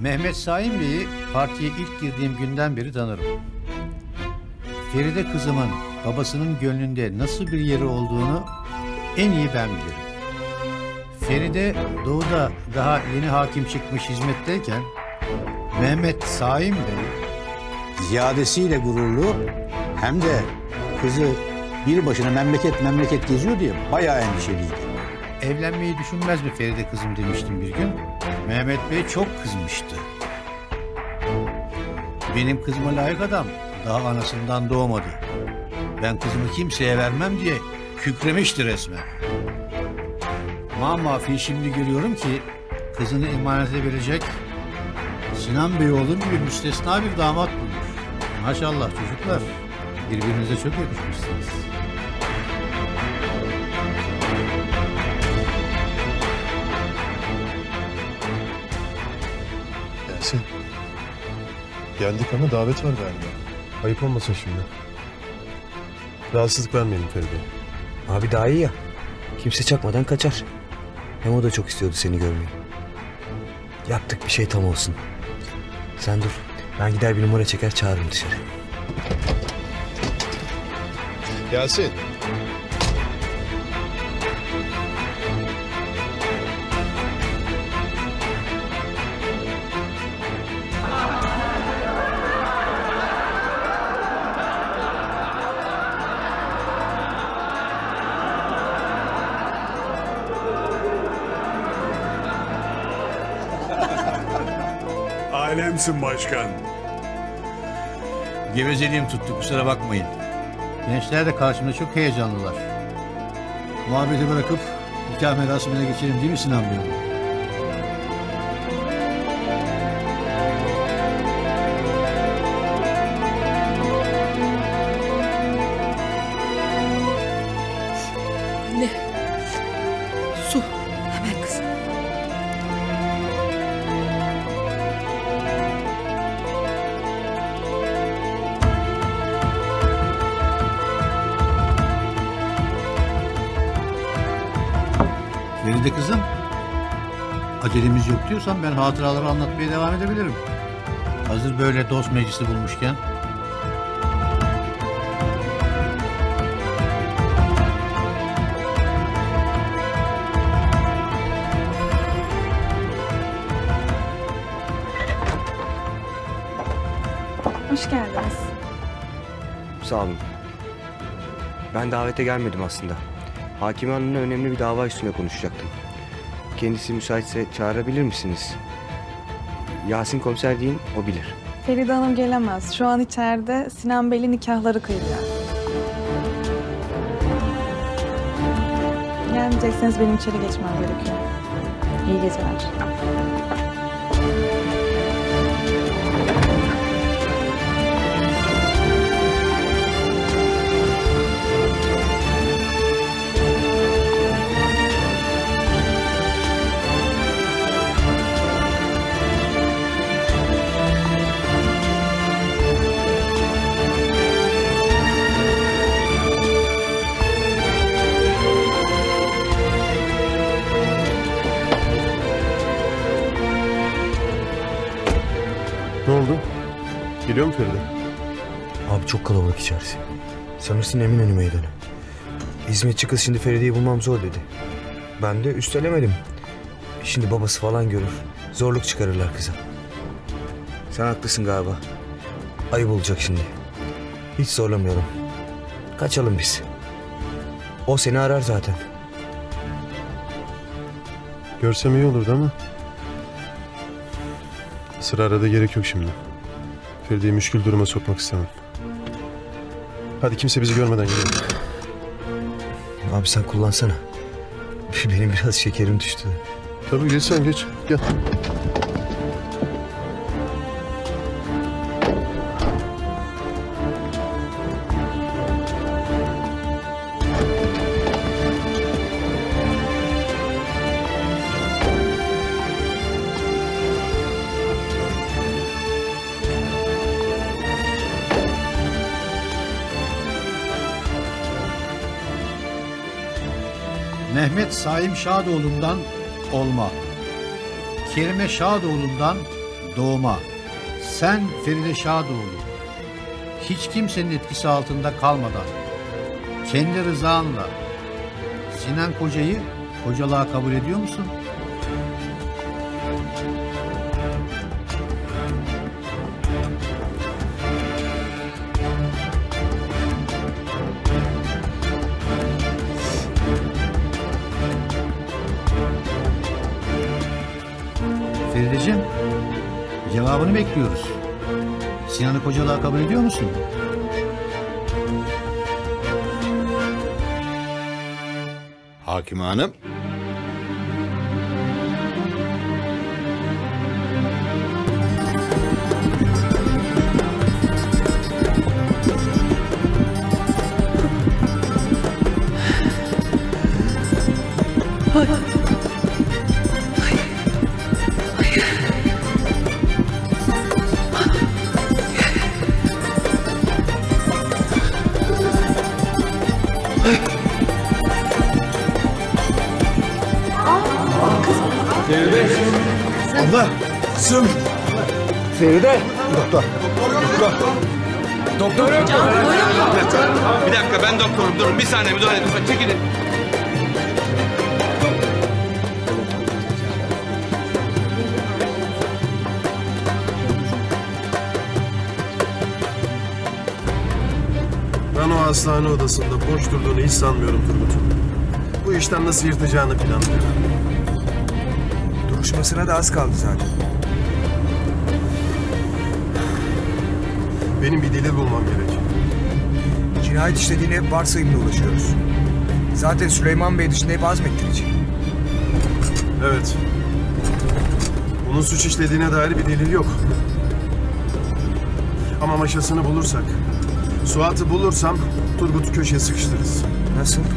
Mehmet Saim Bey'i partiye ilk girdiğim günden beri tanırım. Feride kızımın babasının gönlünde nasıl bir yeri olduğunu en iyi ben bilirim. Feride Doğu'da daha yeni hakim çıkmış hizmetteyken Mehmet Saim Bey ziyadesiyle gururlu, hem de kızı bir başına memleket geziyor diye bayağı endişeliydi. Evlenmeyi düşünmez mi Feride kızım demiştim bir gün. Mehmet Bey çok kızmıştı. Benim kızıma layık adam daha anasından doğmadı. Ben kızımı kimseye vermem diye kükremişti resmen. Mamafi şimdi görüyorum ki kızını emanete verecek Sinan Beyoğlu gibi müstesna bir damat bulmuş. Maşallah çocuklar, birbirinize çok yakışmışsınız. Yasin, geldik ama davet var galiba. Ayıp olmasın şimdi. Rahatsızlık vermeyelim Feride'ye. Abi daha iyi ya, kimse çakmadan kaçar. Hem o da çok istiyordu seni görmeyi. Yaptık bir şey tam olsun. Sen dur, ben gider bir numara çeker çağırırım dışarı. Yasin. Alemsin başkan. Gevezeliğim tuttu, kusura bakmayın. Gençler de karşımda çok heyecanlılar. Muhabbeti bırakıp nikah merasimine geçelim değil mi Sinan Bey? Anne. Su. Hemen kızım. Feride kızım, acelemiz yok diyorsan ben hatıraları anlatmaya devam edebilirim. Hazır böyle dost meclisi bulmuşken. Hoş geldiniz. Sağ olun. Ben davete gelmedim aslında. Hakim Hanım'la önemli bir dava üstüne konuşacaktım. Kendisi müsaitse çağırabilir misiniz? Yasin komiser deyin, o bilir. Feride Hanım gelemez. Şu an içeride Sinan Bey'le nikahları kıyılıyor. Gelmeyecekseniz benim içeri geçmem gerekiyor. İyi geceler. Ne oldu? Geliyor mu Feride? Abi çok kalabalık içerisi. Sanırsın Eminönü meydanı. Hizmetçi kız şimdi Feride'yi bulmam zor dedi. Ben de üstelemedim. Şimdi babası falan görür. Zorluk çıkarırlar kıza. Sen haklısın galiba. Ayıp olacak şimdi. Hiç zorlamayalım. Kaçalım biz. O seni arar zaten. Görsem iyi olurdu ama. Sıra arada gerek yok şimdi. Feride'yi müşkül duruma sokmak istemem. Hadi kimse bizi görmeden gidelim. Abi sen kullansana. Benim biraz şekerim düştü. Tabii geç sen geç. Gel. Mehmet Saim Şadoğlu'ndan olma, Kerime Şadoğlu'ndan doğuma, sen Feride Şadoğlu, hiç kimsenin etkisi altında kalmadan, kendi rızanla Sinan Koca'yı kocalığa kabul ediyor musun? Ferideciğim, cevabını bekliyoruz. Sinan'ı kocalığa kabul ediyor musun? Hakime Hanım. Feride, doktor. Doktor yok. Bir dakika, ben doktorum. Durun, bir saniye müdahale edin. Çekilin. Ben o hastane odasında boş durduğunu hiç sanmıyorum Turgut. Bu işten nasıl yırtacağını planlıyorum. Duruşmasına da az kaldı zaten. Benim bir delil bulmam gerek. Cinayet işlediğini hep varsayımla ulaşıyoruz. Zaten Süleyman Bey dışında hep azmettirici. Evet. Onun suç işlediğine dair bir delil yok. Ama maşasını bulursak, Suat'ı bulursam Turgut'u köşeye sıkıştırırız. Nasıl? Bırak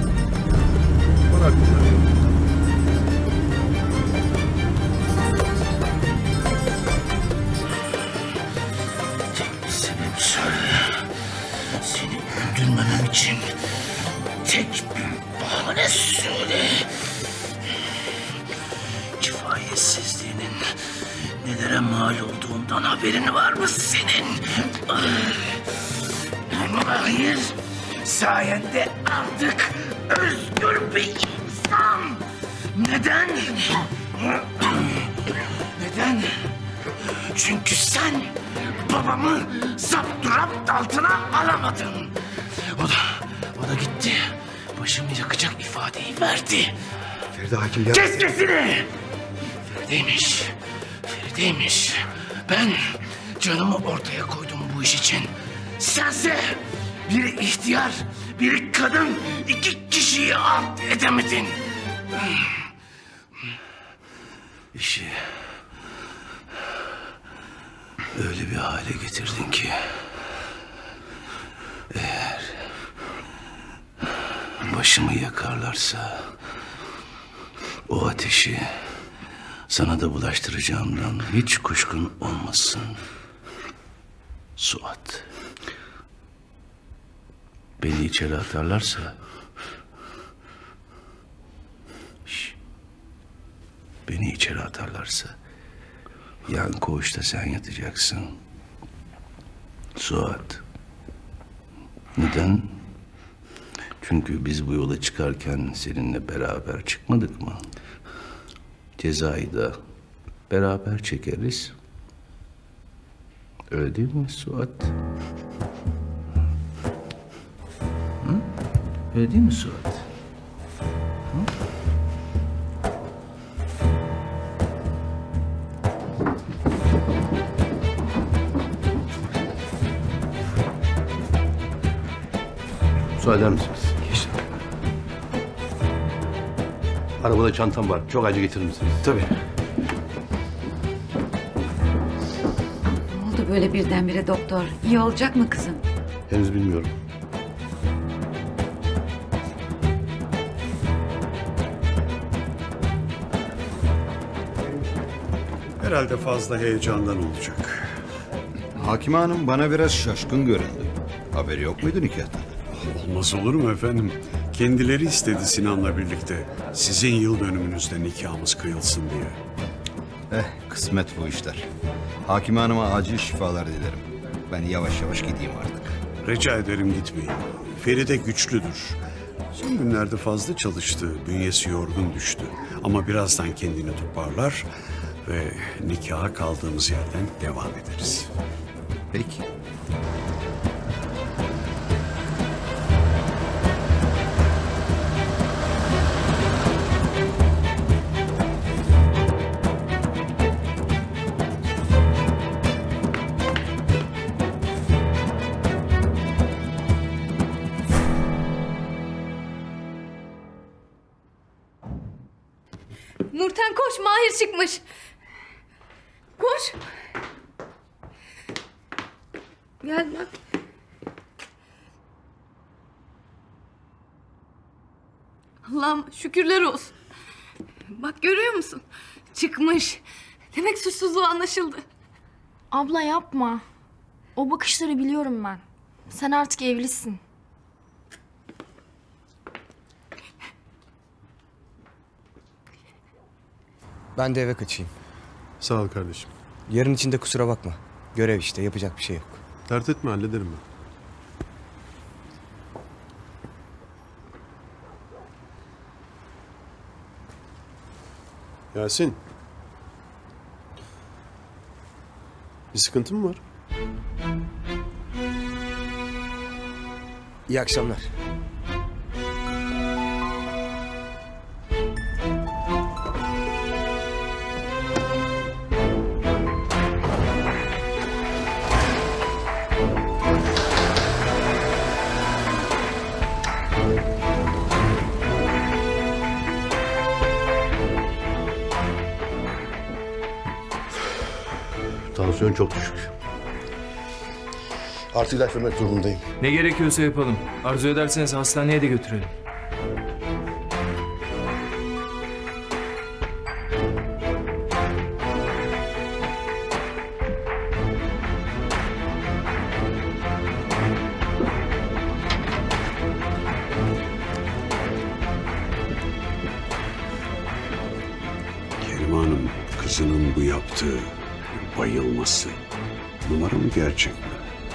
bunları. Haberin var mı senin? Mahir, sayende artık özgür bir insan. Neden? Neden? Çünkü sen babamı zapturapt altına alamadın. O da gitti. Başımı yakacak ifadeyi verdi. Feride hakim ya. Kes sesini! Ferideymiş. Ben canımı ortaya koydum bu iş için. Sense biri ihtiyar, biri kadın, iki kişiyi alt edemedin. İşi öyle bir hale getirdin ki eğer başımı yakarlarsa o ateşi sana da bulaştıracağımdan hiç kuşkun olmasın. Suat. Beni içeri atarlarsa... yan koğuşta sen yatacaksın. Suat. Neden? Çünkü biz bu yola çıkarken seninle beraber çıkmadık mı? Cezayı da beraber çekeriz. Öyle değil mi Suat? Hı? Öyle değil mi Suat? Hı? Müsaade eder misiniz? Arabada çantam var. Çok acil getirir misiniz? Tabii. Ne oldu böyle birdenbire doktor? İyi olacak mı kızım? Henüz bilmiyorum. Herhalde fazla heyecandan olacak. Hakime Hanım bana biraz şaşkın göründü. Haberi yok muydu nikahtan? Olmaz olur mu efendim? Kendileri istedi Sinan'la birlikte sizin yıl dönümünüzde nikahımız kıyılsın diye. Kısmet bu işler. Hakime Hanım'a acil şifalar dilerim. Ben yavaş yavaş gideyim artık. Rica ederim, gitmeyin. Feride güçlüdür. Son günlerde fazla çalıştı, bünyesi yorgun düştü. Ama birazdan kendini toparlar ve nikaha kaldığımız yerden devam ederiz. Peki. Nurten koş, Mahir çıkmış. Koş. Gel bak. Allah'ım şükürler olsun. Bak görüyor musun? Çıkmış. Demek suçsuzluğu anlaşıldı. Abla yapma. O bakışları biliyorum ben. Sen artık evlisin. Ben de eve kaçayım. Sağ ol kardeşim. Yarın için de kusura bakma. Görev işte, yapacak bir şey yok. Dert etme, hallederim ben. Yasin. Bir sıkıntın mı var? İyi akşamlar. Tansiyon çok düşük. Artık ilaç vermek durumundayım. Ne gerekiyorsa yapalım. Arzu ederseniz hastaneye de götürelim. Kerim Hanım, kızının bu yaptığı bayılması numara mı, gerçek mi?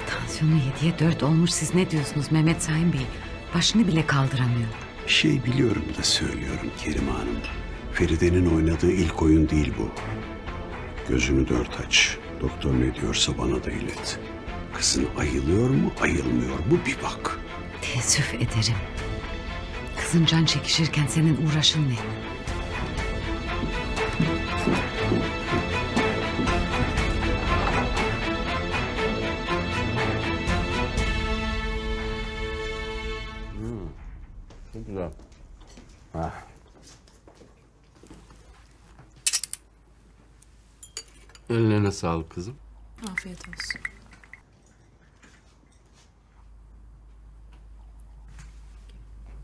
Tansiyonu 7'ye 4 olmuş. Siz ne diyorsunuz Mehmet Saim Bey? Başını bile kaldıramıyor. Şey biliyorum da söylüyorum Kerim Hanım. Feride'nin oynadığı ilk oyun değil bu. Gözünü dört aç. Doktor ne diyorsa bana da ilet. Kızın ayılıyor mu, ayılmıyor mu bir bak. Teessüf ederim. Kızın can çekişirken senin uğraşın ne? Eline sağlık kızım. Afiyet olsun.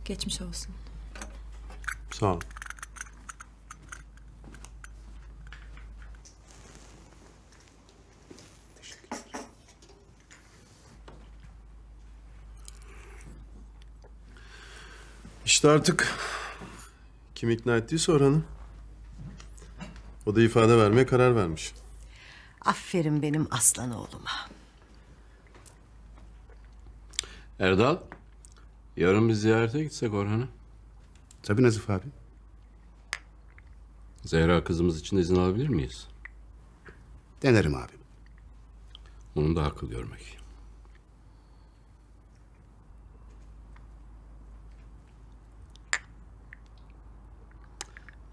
Geçmiş olsun. Sağ ol. Teşekkür ederim. İşte artık kim ikna ettiyse Orhan'ı. O da ifade vermeye karar vermiş. Aferin benim aslan oğluma. Erdal, yarın bir ziyarete gitsek Orhan'a. Tabii Nazif abi. Zehra kızımız için izin alabilir miyiz? Denerim abi. Onu da haklı görmek.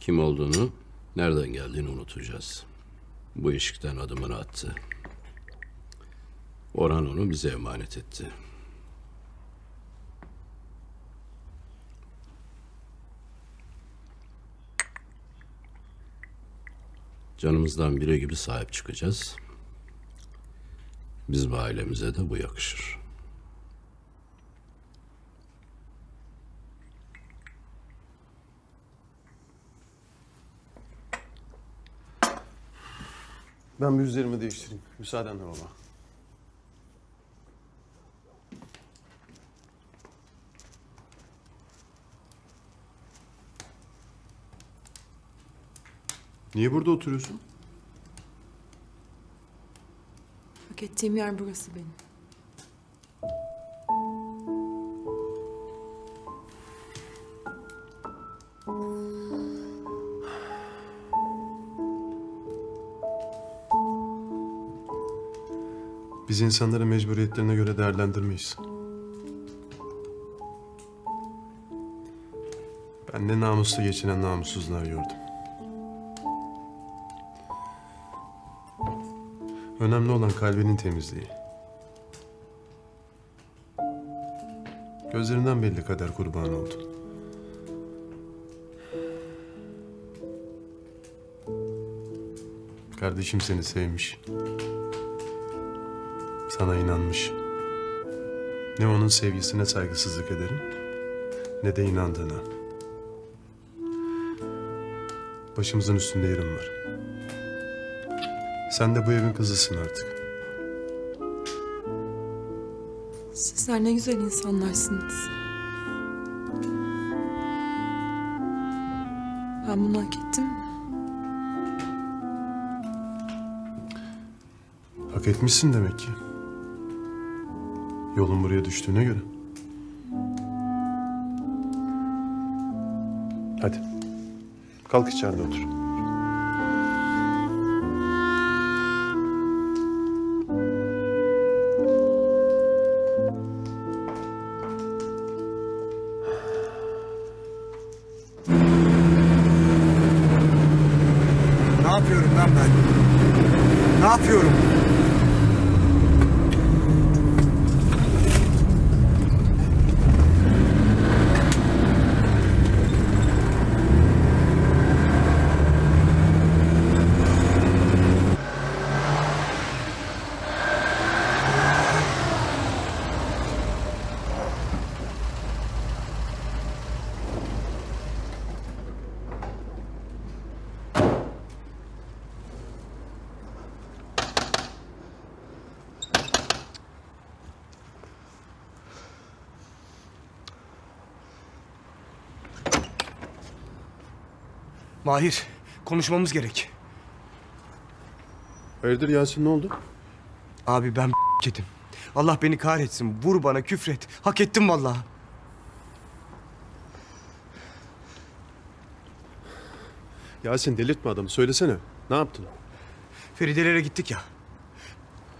Kim olduğunu, nereden geldiğini unutacağız. Bu eşikten adımını attı. Orhan onu bize emanet etti. Canımızdan biri gibi sahip çıkacağız. Bizim ailemize de bu yakışır. Ben bir üzerimi değiştireyim. Müsaadenle baba. Niye burada oturuyorsun? hak ettiğim yer burası benim. Biz insanları mecburiyetlerine göre değerlendirmeyiz. Ben ne namuslu geçinen namussuzlar gördüm. Önemli olan kalbinin temizliği. Gözlerinden belli kadar kurban oldum. Kardeşim seni sevmiş. Sana inanmış. Ne onun sevgisine saygısızlık ederim, ne de inandığına. Başımızın üstünde yerim var. Sen de bu evin kızısın artık. Sizler ne güzel insanlarsınız. Ben bunu hak ettim mi? Hak etmişsin demek ki. Yolun buraya düştüğüne göre. Hadi. Kalk içeride otur. Ne yapıyorum lan ben? Ne yapıyorum? Mahir, konuşmamız gerek. Hayırdır Yasin, ne oldu? Abi ben yedim. Allah beni kahretsin. Vur bana, küfret. Hak ettim vallahi. Yasin, delirtme adamı. Söylesene. Ne yaptın? Feridelere gittik ya.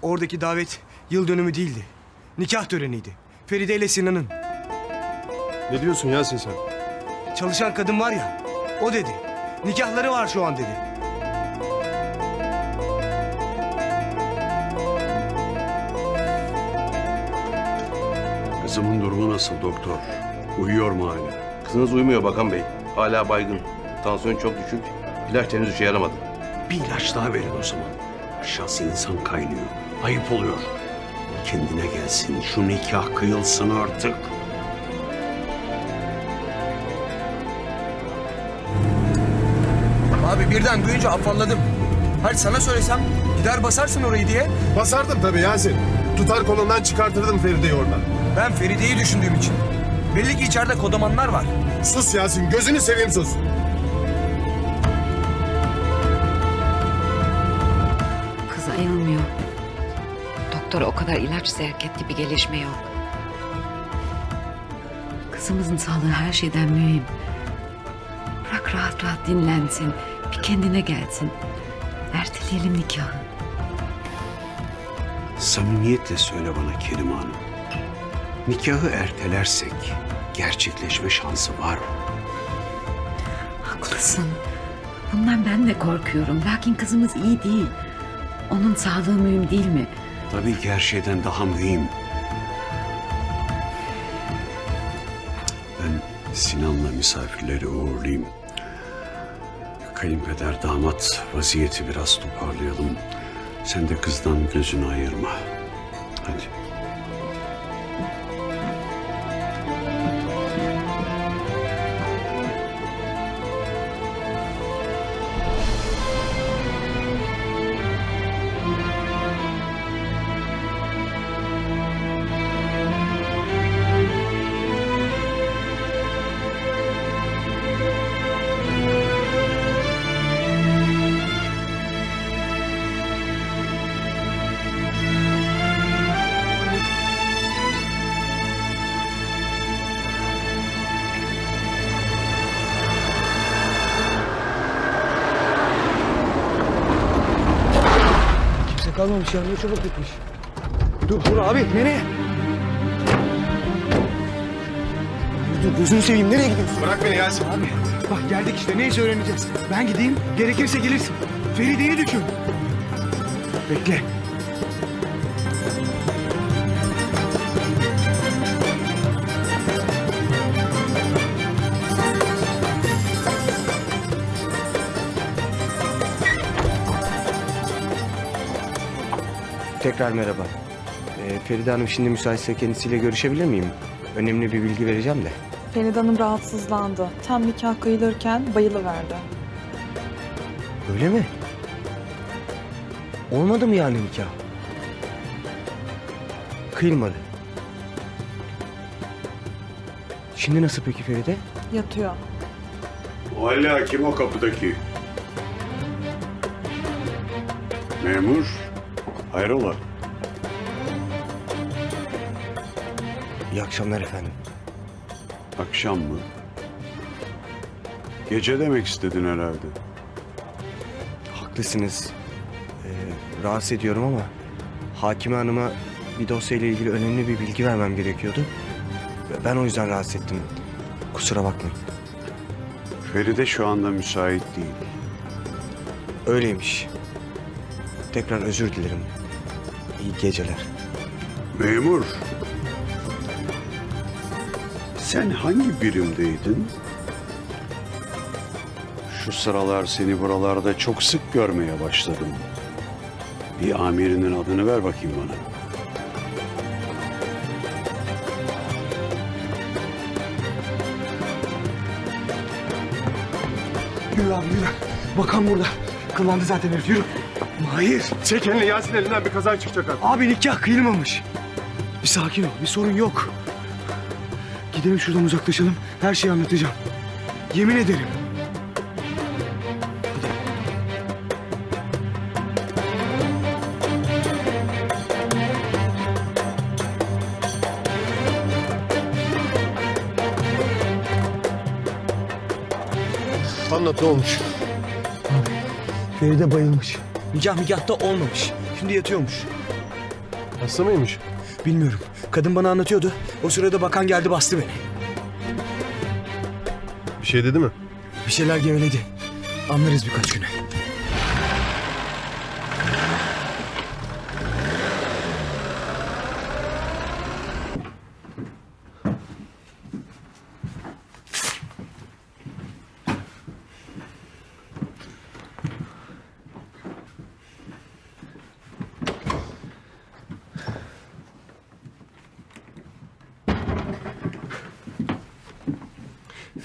Oradaki davet yıl dönümü değildi. Nikah töreniydi. Feride ile Sinan'ın. Ne diyorsun Yasin sen? Çalışan kadın var ya, o dedi. Nikahları var şu an dedi. Kızımın durumu nasıl doktor? Uyuyor mu hala? Kızınız uyumuyor Bakan Bey. Hala baygın. Tansiyon çok düşük. İlaç henüz işe yaramadı. Bir ilaç daha verin o zaman. Aşağısı insan kaynıyor. Ayıp oluyor. Kendine gelsin. Şu nikah kıyılsın artık. Birden duyunca afalladım. Hadi sana söylesem gider basarsın orayı diye. Basardım tabii Yasin. Tutar kolundan çıkartırdım Feride'yi oradan. Ben Feride'yi düşündüğüm için. Belli ki içeride kodamanlar var. Sus Yasin, gözünü seveyim sus. Kız ayılmıyor. Doktora o kadar ilaç sevk etti, bir gelişme yok. Kızımızın sağlığı her şeyden mühim. Bırak rahat rahat dinlensin. Bir kendine gelsin. Erteleyelim nikahı. Samimiyetle söyle bana Kerime Hanım. Nikahı ertelersek gerçekleşme şansı var mı? Haklısın. Bundan ben de korkuyorum. Lakin kızımız iyi değil. Onun sağlığı mühim değil mi? Tabii ki her şeyden daha mühim. Ben Sinan'la misafirleri uğurlayayım. Kayınpeder, damat, vaziyeti biraz toparlayalım. Sen de kızdan gözünü ayırma. Hadi. kimse kalmamış ya. Ne çabuk gitmiş. Dur abi, nereye? Dur, gözünü seveyim, nereye gidiyorsun? Bırak beni Yasin. Abi bak geldik işte, neyse öğreneceğiz. Ben gideyim, gerekirse gelirsin. Feride'ye dökün. Bekle. Tekrar merhaba. Feride Hanım şimdi müsaitse kendisiyle görüşebilir miyim? Önemli bir bilgi vereceğim de. Feride Hanım rahatsızlandı. Tam nikah kıyılırken bayılıverdi. Öyle mi? Olmadı mı yani nikah? Kıyılmadı. Şimdi nasıl peki Feride? Yatıyor. Valla kim o kapıdaki? Memur. Hayrola? İyi akşamlar efendim. Akşam mı? Gece demek istedin herhalde. Haklısınız. Rahatsız ediyorum ama Hakime Hanım'a bir dosyayla ilgili önemli bir bilgi vermem gerekiyordu. Ben o yüzden rahatsız ettim. Kusura bakmayın. Feride şu anda müsait değil. Öyleymiş. Tekrar özür dilerim. İyi geceler. Memur. Sen hangi birimdeydin? Şu sıralar seni buralarda çok sık görmeye başladım. Bir amirinin adını ver bakayım bana. Yürü abi yürü. Bakan burada. Kıllandı zaten herif, yürü. Mahir. Çek elini Yasin, elinden bir kaza çıkacak artık. Abi nikah kıyılmamış. Bir sakin ol, bir sorun yok. Gidelim şuradan, uzaklaşalım. Her şeyi anlatacağım. Yemin ederim. Anlat, ne olmuş? Feride bayılmış. Nikahta olmamış. Şimdi yatıyormuş. Hasta mıymış? Bilmiyorum. Kadın bana anlatıyordu. O sırada bakan geldi, bastı beni. Bir şey dedi mi? Bir şeyler geveledi. Anlarız birkaç güne.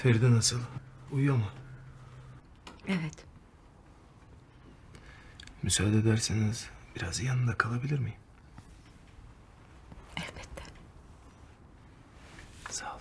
Feride nasıl? Uyuyor mu? Evet. Müsaade ederseniz biraz yanında kalabilir miyim? Elbette. Sağ olun.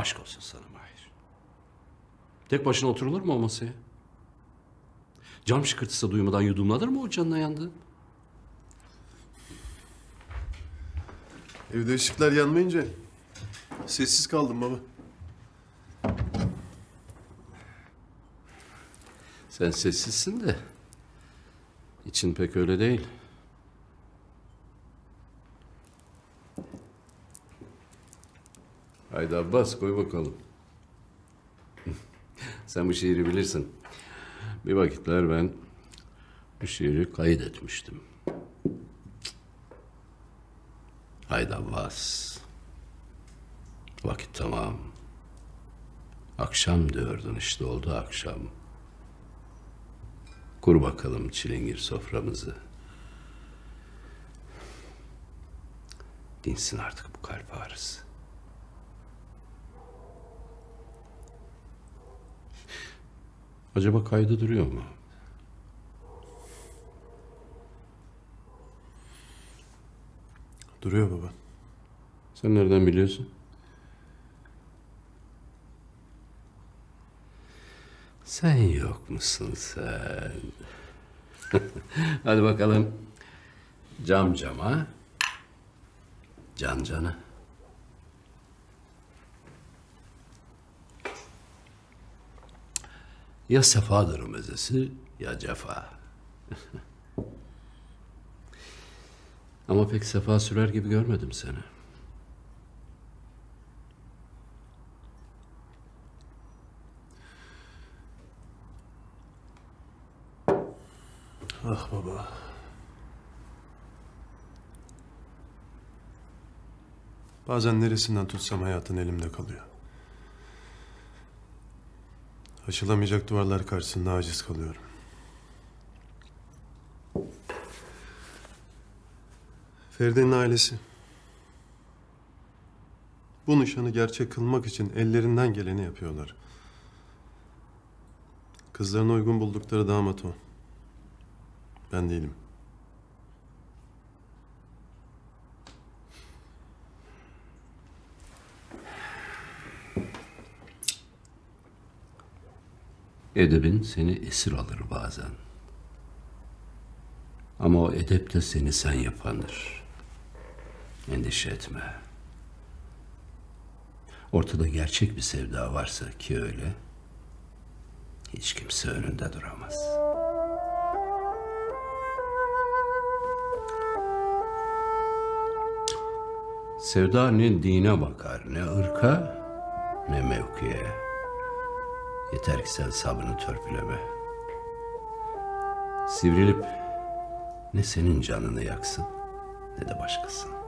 Aşk olsun sana Mahir. Tek başına oturulur mu o masaya? Cam şıkırtısı duymadan yudumlanır mı o canına yandı? Evde ışıklar yanmayınca sessiz kaldım baba. Sen sessizsin de için pek öyle değil. Haydi Abbas, koy bakalım. Sen bu şiiri bilirsin. Bir vakitler ben bu şiiri kaydetmiştim. Haydi Abbas. Vakit tamam. Akşam diyordun, işte oldu akşam. Kur bakalım çilingir soframızı. Dinsin artık bu kalp ağrısı. Acaba kaydı duruyor mu? Duruyor baba. Sen nereden biliyorsun? Sen yok musun sen? Hadi bakalım. Cam cama, can cana. Ya sefadır mezesi ya cefa. Ama pek sefa sürer gibi görmedim seni. Ah baba. Bazen neresinden tutsam hayatın elimde kalıyor. Aşılamayacak duvarlar karşısında aciz kalıyorum. Feride'nin ailesi bu nişanı gerçek kılmak için ellerinden geleni yapıyorlar. Kızlarına uygun buldukları damat o. Ben değilim. Edebin seni esir alır bazen. Ama o edep de seni sen yapandır. Endişe etme. Ortada gerçek bir sevda varsa, ki öyle, hiç kimse önünde duramaz. Sevda ne dine bakar, ne ırka, ne mevkiye. Yeter ki sen sabrını törpüleme. Sivrilip ne senin canını yaksın, ne de başkasının.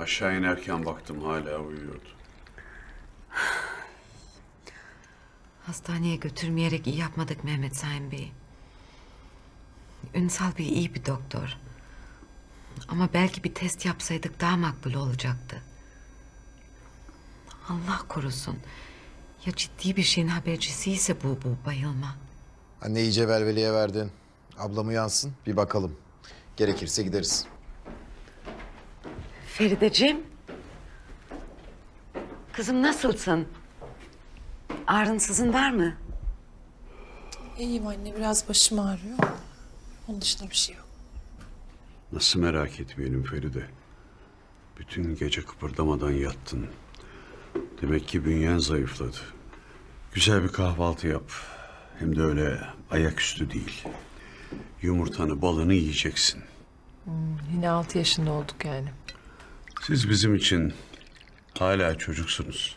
Aşağı inerken baktım, hala uyuyordu. Hastaneye götürmeyerek iyi yapmadık Mehmet Saim Bey. Ünsal Bey iyi bir doktor. Ama belki bir test yapsaydık daha makbul olacaktı. Allah korusun. Ya ciddi bir şeyin habercisiyse bu bayılma. Anne, iyice velveliye verdin. Ablam uyansın, bir bakalım. Gerekirse gideriz. Ferideciğim. Kızım, nasılsın? Ağrınsızın var mı? İyiyim anne, biraz başım ağrıyor. Onun dışında bir şey yok. Nasıl merak etmeyelim Feride? Bütün gece kıpırdamadan yattın. Demek ki bünyen zayıfladı. Güzel bir kahvaltı yap. Hem de öyle ayaküstü değil. Yumurtanı, balını yiyeceksin. Yine 6 yaşında olduk yani. Siz bizim için hala çocuksunuz.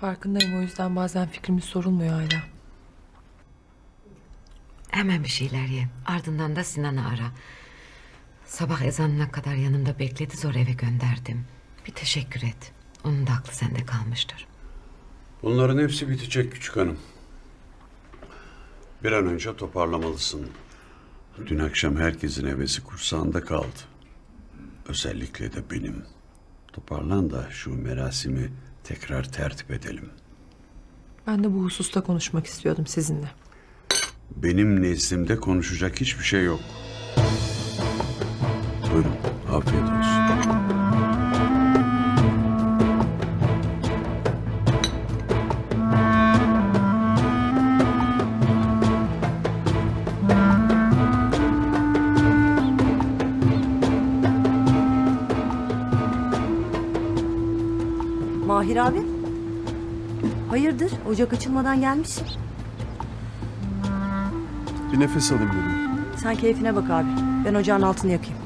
Farkındayım, o yüzden bazen fikrimiz sorulmuyor hala. Hemen bir şeyler ye. Ardından da Sinan'ı ara. Sabah ezanına kadar yanımda bekledi, zor eve gönderdim. Bir teşekkür et. Onun da aklı sende kalmıştır. Bunların hepsi bitecek küçük hanım. Bir an önce toparlamalısın. Dün akşam herkesin hevesi kursağında kaldı. Özellikle de benim. Toparlan da şu merasimi tekrar tertip edelim. Ben de bu hususta konuşmak istiyordum sizinle. Benim nezdimde konuşacak hiçbir şey yok. Buyurun, afiyet olsun. Mahir abi, hayırdır? Ocak açılmadan gelmişsin. Bir nefes alayım dedim. Sen keyfine bak abi. Ben ocağın altını yakayım.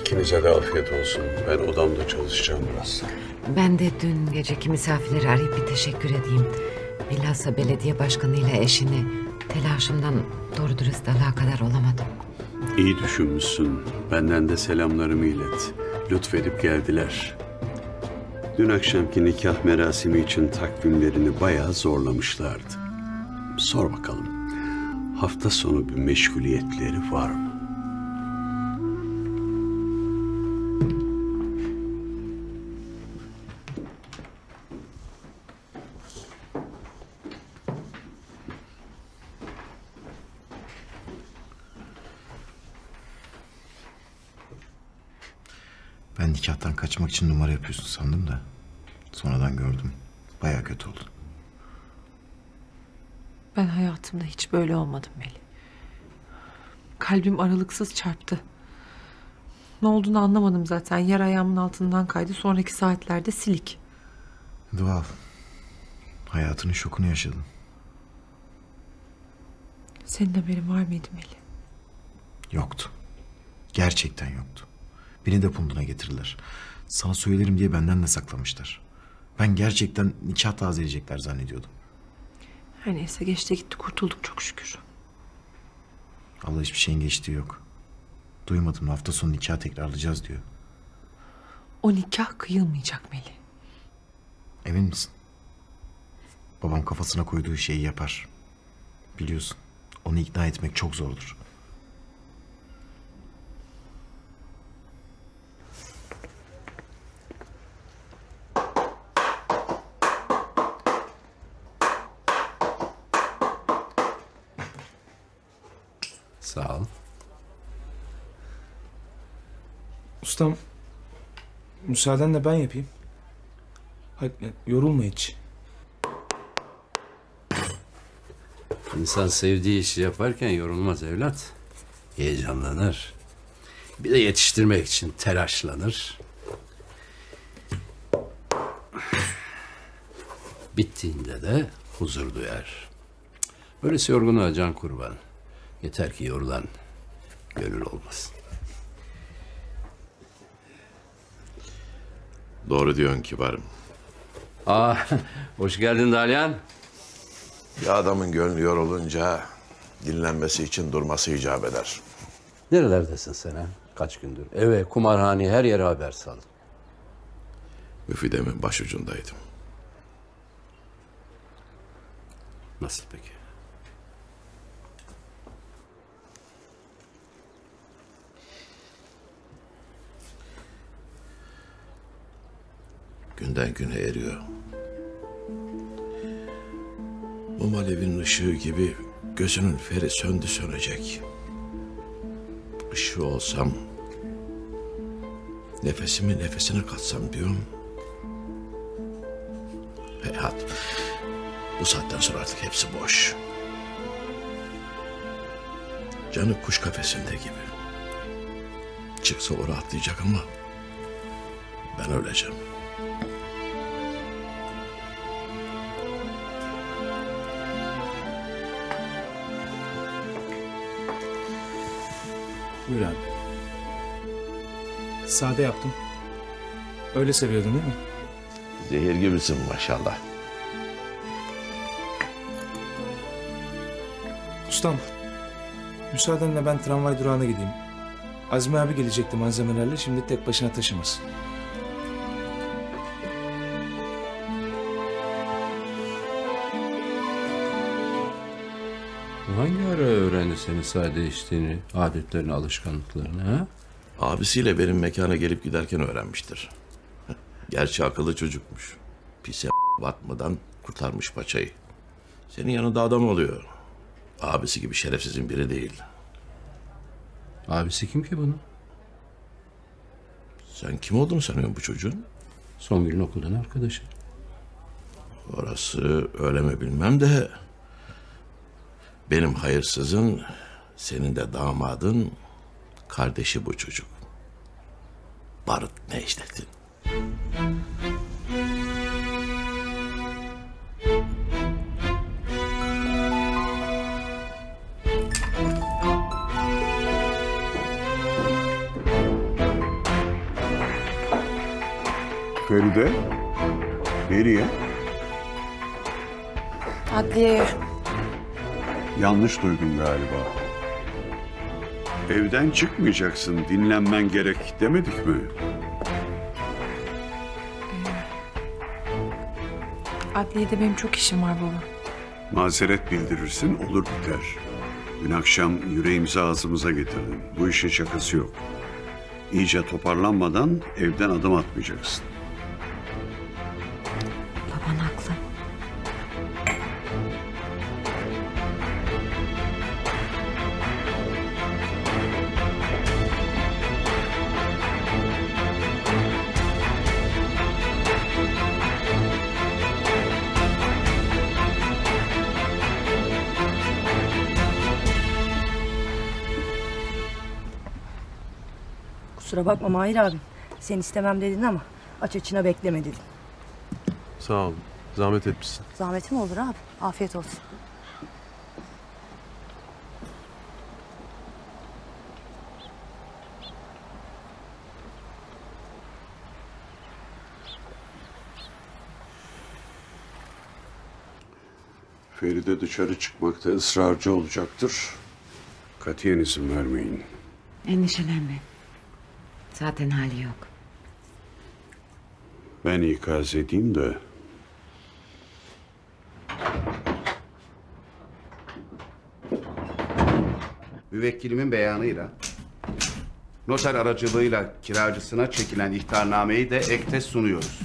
İkinize de afiyet olsun. Ben odamda çalışacağım biraz. Ben de dün geceki misafirleri arayıp bir teşekkür edeyim. Bilhassa belediye başkanıyla eşini telaşımdan doğru dürüst alakadar olamadım. İyi düşünmüşsün. Benden de selamlarımı ilet. Lütfedip geldiler. Dün akşamki nikah merasimi için takvimlerini bayağı zorlamışlardı. Sor bakalım, hafta sonu bir meşguliyetleri var mı? Nikahtan kaçmak için numara yapıyorsun sandım da sonradan gördüm. Bayağı kötü oldun. Ben hayatımda hiç böyle olmadım Melih. Kalbim aralıksız çarptı. Ne olduğunu anlamadım zaten. Yer ayağımın altından kaydı. Sonraki saatlerde silik. Doğal. Hayatının şokunu yaşadın. Senin haberin var mıydı Melih? Yoktu. Gerçekten yoktu. Beni de punduna getirirler. Sana söylerim diye benden de saklamışlar. Ben gerçekten nikah tazeleyecekler zannediyordum. Her neyse geçti gitti, kurtulduk çok şükür. Allah, hiçbir şeyin geçtiği yok. Duymadım, hafta sonu nikah tekrarlayacağız diyor. O nikah kıyılmayacak Melih. Emin misin? Babam kafasına koyduğu şeyi yapar. Biliyorsun, onu ikna etmek çok zordur. Sağ ol. Ustam, müsaadenle ben yapayım. Hayır, yorulma hiç. İnsan sevdiği işi yaparken yorulmaz evlat. Heyecanlanır. Bir de yetiştirmek için telaşlanır. Bittiğinde de huzur duyar. Böylesi yorguna can kurban. Yeter ki yorulan gönül olmasın. Doğru diyorsun kibarım. Aa, hoş geldin Dalyan. Ya adamın gönlü yorulunca dinlenmesi için durması icap eder. Nerelerdesin sen ha? Kaç gündür? Eve, kumarhaneye, her yere haber saldım. Müfidem'in başucundaydım. Nasıl peki? Günden güne eriyor. Mum alevinin ışığı gibi gözünün feri söndü sönecek. Işığı olsam, nefesimi nefesine katsam diyorum. Heyhat, bu saatten sonra artık hepsi boş. Canı kuş kafesinde gibi. çıksa o rahatlayacak ama ben öleceğim. Buyur abi. Sade yaptım. Öyle seviyordun değil mi? Zehir gibisin maşallah. Ustam, müsaadenle ben tramvay durağına gideyim. Azmi abi gelecekti malzemelerle, şimdi tek başına taşımaz. Hangi ara öğrendi senin sade içtiğini, adetlerini, alışkanlıklarını ha? Abisiyle benim mekana gelip giderken öğrenmiştir. Gerçi akıllı çocukmuş. Pise batmadan kurtarmış paçayı. Senin yanında adam oluyor. Abisi gibi şerefsizin biri değil. Abisi kim ki bunun? Sen kim olduğunu sanıyorsun bu çocuğun? Songül'ün okuldan arkadaşı. Orası öyle mi bilmem de... Benim hayırsızın, senin de damadın, kardeşi bu çocuk. Barut ne işlettin? Feride, nereye? Adliyeye. Yanlış duydun galiba. Evden çıkmayacaksın, dinlenmen gerek demedik mi? Adliyede benim çok işim var baba. Mazeret bildirirsin, olur biter. Dün akşam yüreğimizi ağzımıza getirdim. Bu işin şakası yok. İyice toparlanmadan evden adım atmayacaksın. Kusura bakma Mahir abi. Sen istemem dedin ama aç açına bekleme dedim. Sağ ol. Zahmet etmişsin. Zahmet mi olur abi? Afiyet olsun. Feride dışarı çıkmakta ısrarcı olacaktır. Katiyen izin vermeyin. Endişelenmeyin. Zaten hali yok. Ben ikaz edeyim de. Müvekkilimin beyanıyla, noter aracılığıyla kiracısına çekilen ihtarnameyi de ekte sunuyoruz.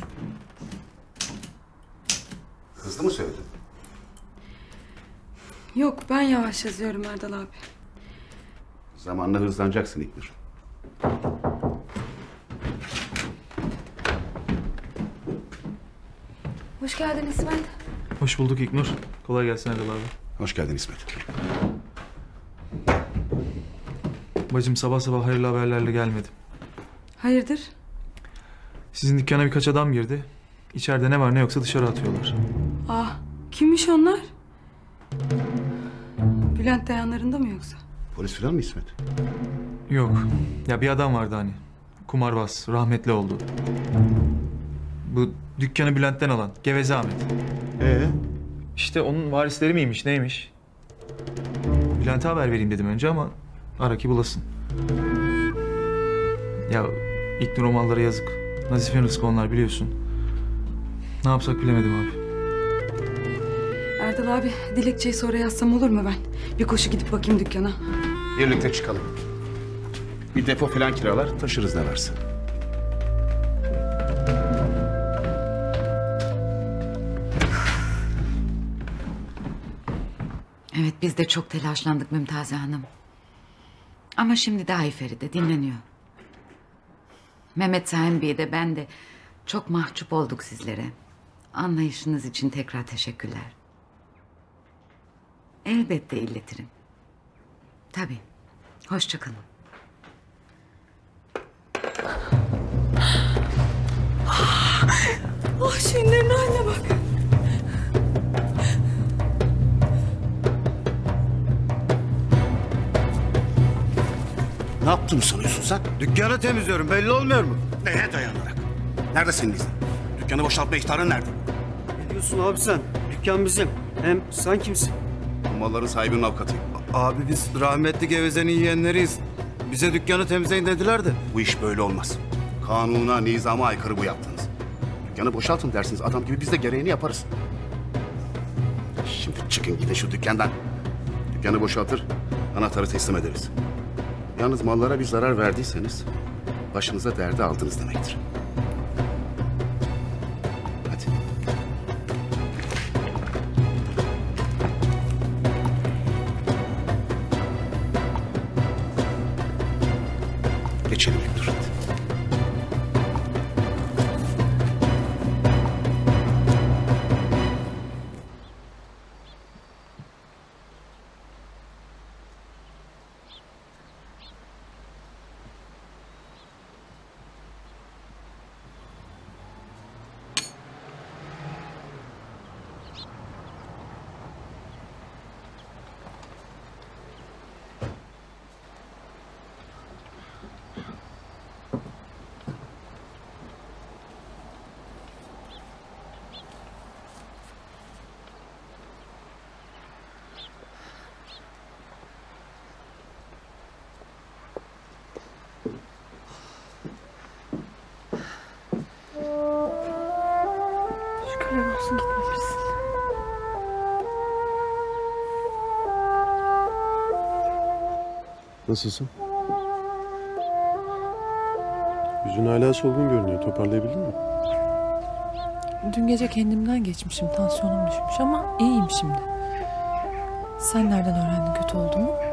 Hızlı mı söyledin? Yok, ben yavaş yazıyorum Erdal abi. Zamanla hızlanacaksın İktir. Hoş geldin İsmet. Hoş bulduk İknur. Kolay gelsin Erdal abi. Hoş geldin İsmet. Bacım, sabah sabah hayırlı haberlerle gelmedim. Hayırdır? Sizin dükkana birkaç adam girdi. İçeride ne var ne yoksa dışarı atıyorlar. Ah, kimmiş onlar? Bülent de yanlarında mı yoksa? Polis falan mı İsmet? Yok. Ya bir adam vardı hani. Kumarbaz, rahmetli oldu. Bu dükkanı Bülent'ten alan, geveze Ahmet. İşte onun varisleri miymiş, neymiş? Bülent'e haber vereyim dedim önce ama ara ki bulasın. Ya İknur, o mallara yazık. Nazif'in rızkı onlar, biliyorsun. Ne yapsak bilemedim abi. Erdal abi, dilekçeyi sonra yazsam olur mu ben? Bir koşu gidip bakayım dükkana. Birlikte çıkalım. Bir depo falan kiralar, taşırız ne varsa. Evet, biz de çok telaşlandık Mümtaz Hanım. Ama şimdi daha iyi Feride, dinleniyor. Mehmet Saim Bey de ben de çok mahcup olduk sizlere. Anlayışınız için tekrar teşekkürler. Elbette iletirim. Tabii. Hoşça kalın. Şunların haline bak. Ne yaptım sanıyorsun sen? Dükkanı temizliyorum, belli olmuyor mu? Neye dayanarak? Nerede senin izin? Dükkanı boşaltma ihtarın nerede? Ne diyorsun abi sen? Dükkan bizim. Hem sen kimsin? Bu malların sahibinin avukatıyım. Abi biz rahmetli Geveze'nin yeğenleriyiz. Bize dükkanı temizleyin dediler de. Bu iş böyle olmaz. Kanuna, nizama aykırı bu yaptığınız. Dükkanı boşaltın dersiniz adam gibi, biz de gereğini yaparız. Şimdi çıkın gidin şu dükkandan. Dükkanı boşaltır, anahtarı teslim ederiz. Yalnız mallara bir zarar verdiyseniz başınıza derdi aldınız demektir. Hadi. Geçelim İknur, hadi. Nasılsın? Yüzün hala solgun görünüyor. Toparlayabildin mi? Dün gece kendimden geçmişim. Tansiyonum düşmüş ama iyiyim şimdi. Sen nereden öğrendin kötü olduğumu?